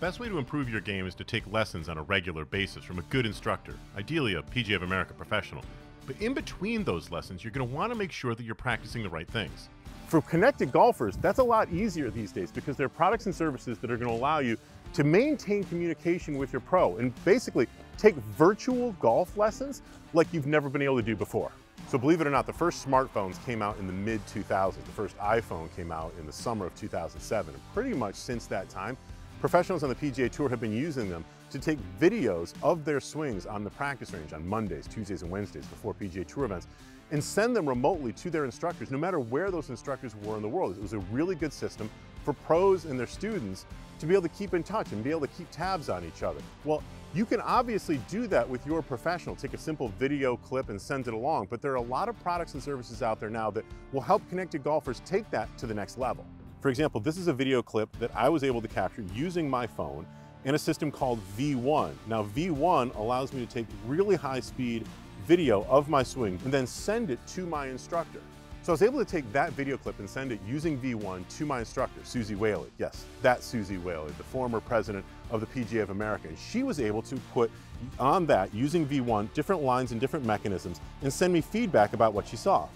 best way to improve your game is to take lessons on a regular basis from a good instructor, ideally a PGA of America professional. But in between those lessons, you're going to want to make sure that you're practicing the right things. For connected golfers, that's a lot easier these days because there are products and services that are going to allow you to maintain communication with your pro and basically take virtual golf lessons like you've never been able to do before. So believe it or not, the first smartphones came out in the mid-2000s. The first iPhone came out in the summer of 2007. And pretty much since that time, professionals on the PGA Tour have been using them to take videos of their swings on the practice range on Mondays, Tuesdays, and Wednesdays before PGA Tour events and send them remotely to their instructors, no matter where those instructors were in the world. It was a really good system for pros and their students to be able to keep in touch and be able to keep tabs on each other. Well, you can obviously do that with your professional. Take a simple video clip and send it along, but there are a lot of products and services out there now that will help connected golfers take that to the next level. For example, this is a video clip that I was able to capture using my phone in a system called V1. Now, V1 allows me to take really high-speed video of my swing and then send it to my instructor. So I was able to take that video clip and send it using V1 to my instructor, Susie Whaley. Yes, that's Susie Whaley, the former president of the PGA of America. And she was able to put on that, using V1, different lines and different mechanisms and send me feedback about what she saw.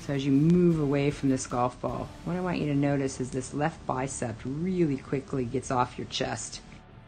So as you move away from this golf ball, what I want you to notice is this left bicep really quickly gets off your chest.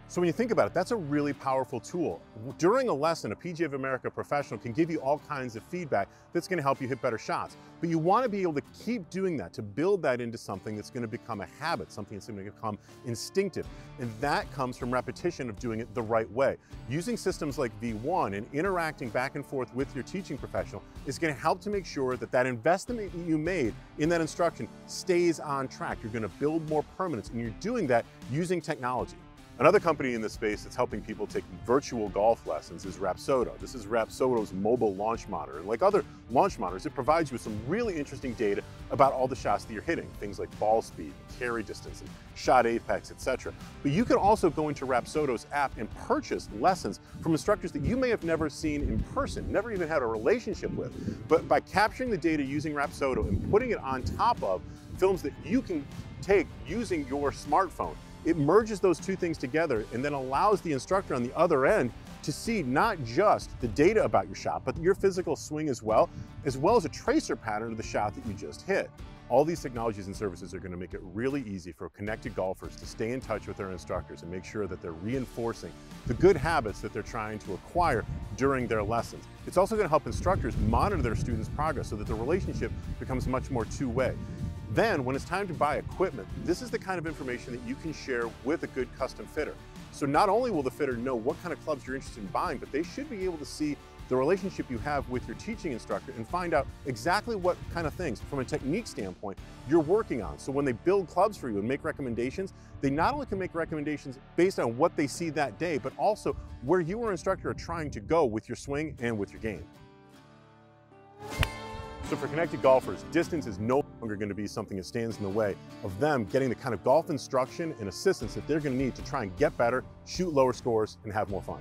So when you think about it, that's a really powerful tool. During a lesson, a PGA of America professional can give you all kinds of feedback that's going to help you hit better shots. But you want to be able to keep doing that, to build that into something that's going to become a habit, something that's going to become instinctive. And that comes from repetition of doing it the right way. Using systems like V1 and interacting back and forth with your teaching professional is going to help to make sure that that investment you made in that instruction stays on track. You're going to build more permanence, and you're doing that using technology. Another company in this space that's helping people take virtual golf lessons is Rapsodo. This is Rapsodo's mobile launch monitor. And like other launch monitors, it provides you with some really interesting data about all the shots that you're hitting, things like ball speed, carry distance, and shot apex, etc. But you can also go into Rapsodo's app and purchase lessons from instructors that you may have never seen in person, never even had a relationship with. But by capturing the data using Rapsodo and putting it on top of films that you can take using your smartphone, it merges those two things together and then allows the instructor on the other end to see not just the data about your shot, but your physical swing as well as a tracer pattern of the shot that you just hit. All these technologies and services are going to make it really easy for connected golfers to stay in touch with their instructors and make sure that they're reinforcing the good habits that they're trying to acquire during their lessons. It's also going to help instructors monitor their students' progress so that the relationship becomes much more two-way. Then, when it's time to buy equipment, this is the kind of information that you can share with a good custom fitter. So not only will the fitter know what kind of clubs you're interested in buying, but they should be able to see the relationship you have with your teaching instructor and find out exactly what kind of things, from a technique standpoint, you're working on. So when they build clubs for you and make recommendations, they not only can make recommendations based on what they see that day, but also where you or instructor are trying to go with your swing and with your game. So for connected golfers, distance is no longer going to be something that stands in the way of them getting the kind of golf instruction and assistance that they're going to need to try and get better, shoot lower scores, and have more fun.